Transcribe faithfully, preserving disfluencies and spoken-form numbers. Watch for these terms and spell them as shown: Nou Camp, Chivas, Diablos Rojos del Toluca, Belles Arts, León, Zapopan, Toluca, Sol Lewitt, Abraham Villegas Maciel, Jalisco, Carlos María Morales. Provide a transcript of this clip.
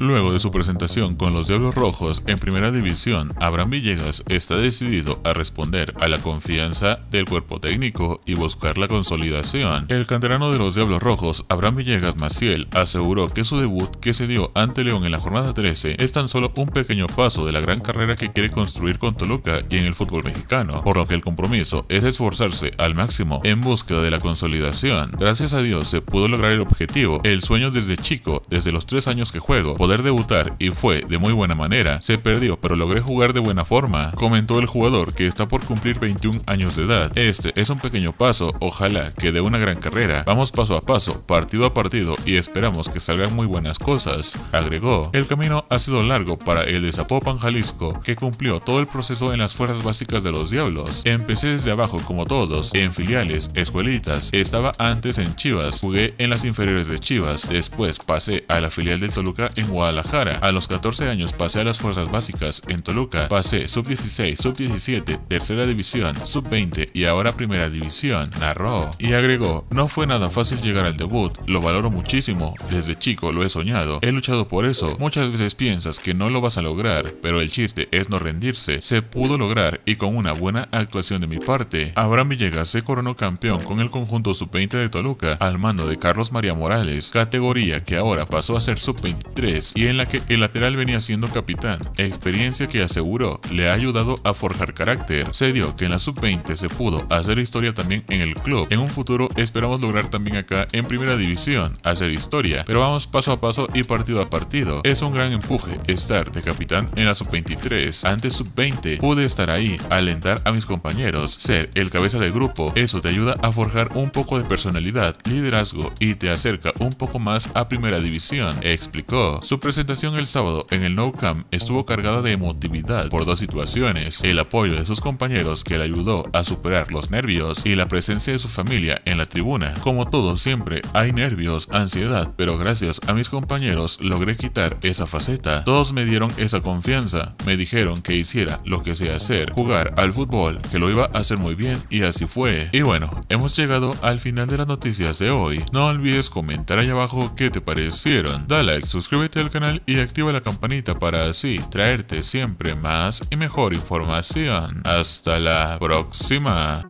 Luego de su presentación con los Diablos Rojos en Primera División, Abraham Villegas está decidido a responder a la confianza del cuerpo técnico y buscar la consolidación. El canterano de los Diablos Rojos, Abraham Villegas Maciel, aseguró que su debut, que se dio ante León en la jornada trece, es tan solo un pequeño paso de la gran carrera que quiere construir con Toluca y en el fútbol mexicano, por lo que el compromiso es esforzarse al máximo en búsqueda de la consolidación. Gracias a Dios se pudo lograr el objetivo, el sueño desde chico, desde los tres años que juego, poder debutar, y fue de muy buena manera. Se perdió, pero logré jugar de buena forma, comentó el jugador, que está por cumplir veintiún años de edad. Este es un pequeño paso, ojalá que dé una gran carrera. Vamos paso a paso, partido a partido, y esperamos que salgan muy buenas cosas, agregó. El camino ha sido largo para el de Zapopan, Jalisco, que cumplió todo el proceso en las fuerzas básicas de los Diablos. Empecé desde abajo como todos, en filiales, escuelitas. Estaba antes en Chivas, jugué en las inferiores de Chivas, después pasé a la filial del Toluca en Guadalajara. A los catorce años pasé a las fuerzas básicas en Toluca, pasé sub dieciséis, sub diecisiete, tercera división, sub veinte y ahora primera división, narró. Y agregó, no fue nada fácil llegar al debut, lo valoro muchísimo, desde chico lo he soñado, he luchado por eso, muchas veces piensas que no lo vas a lograr, pero el chiste es no rendirse, se pudo lograr y con una buena actuación de mi parte. Abraham Villegas se coronó campeón con el conjunto sub veinte de Toluca al mando de Carlos María Morales, categoría que ahora pasó a ser sub veintitrés y en la que el lateral venía siendo capitán, experiencia que aseguró le ha ayudado a forjar carácter. Se dio que en la sub veinte se pudo hacer historia también en el club, en un futuro esperamos lograr también acá en primera división, hacer historia, pero vamos paso a paso y partido a partido, es un gran empuje estar de capitán en la sub veintitrés, antes sub veinte, pude estar ahí, alentar a mis compañeros, ser el cabeza de grupo, eso te ayuda a forjar un poco de personalidad, liderazgo y te acerca un poco más a primera división, explicó. Su presentación el sábado en el Nou Camp estuvo cargada de emotividad por dos situaciones, el apoyo de sus compañeros que le ayudó a superar los nervios y la presencia de su familia en la tribuna. Como todo siempre hay nervios, ansiedad, pero gracias a mis compañeros logré quitar esa faceta, todos me dieron esa confianza, me dijeron que hiciera lo que sé hacer, jugar al fútbol, que lo iba a hacer muy bien y así fue. Y bueno, hemos llegado al final de las noticias de hoy, no olvides comentar ahí abajo qué te parecieron, da like, suscríbete al canal y activa la campanita para así traerte siempre más y mejor información. Hasta la próxima.